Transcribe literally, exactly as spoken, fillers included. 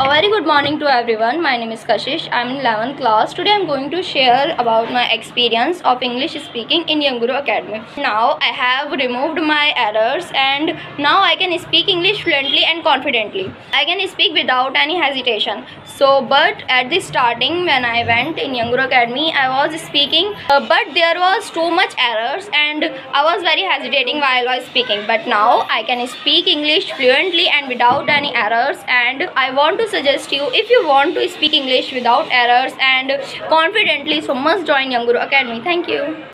A very good morning to everyone. My name is Kashish. I am in eleventh class. Today I am going to share about my experience of English speaking in Young Guru Academy. Now I have removed my errors and now I can speak English fluently and confidently. I can speak without any hesitation. So, but at the starting when I went in Young Guru Academy, I was speaking, uh, but there was too much errors and I was very hesitating while I was speaking. But now I can speak English fluently and without any errors, and I want to suggest you, if you want to speak English without errors and confidently, so must join Young Guru Academy. Thank you.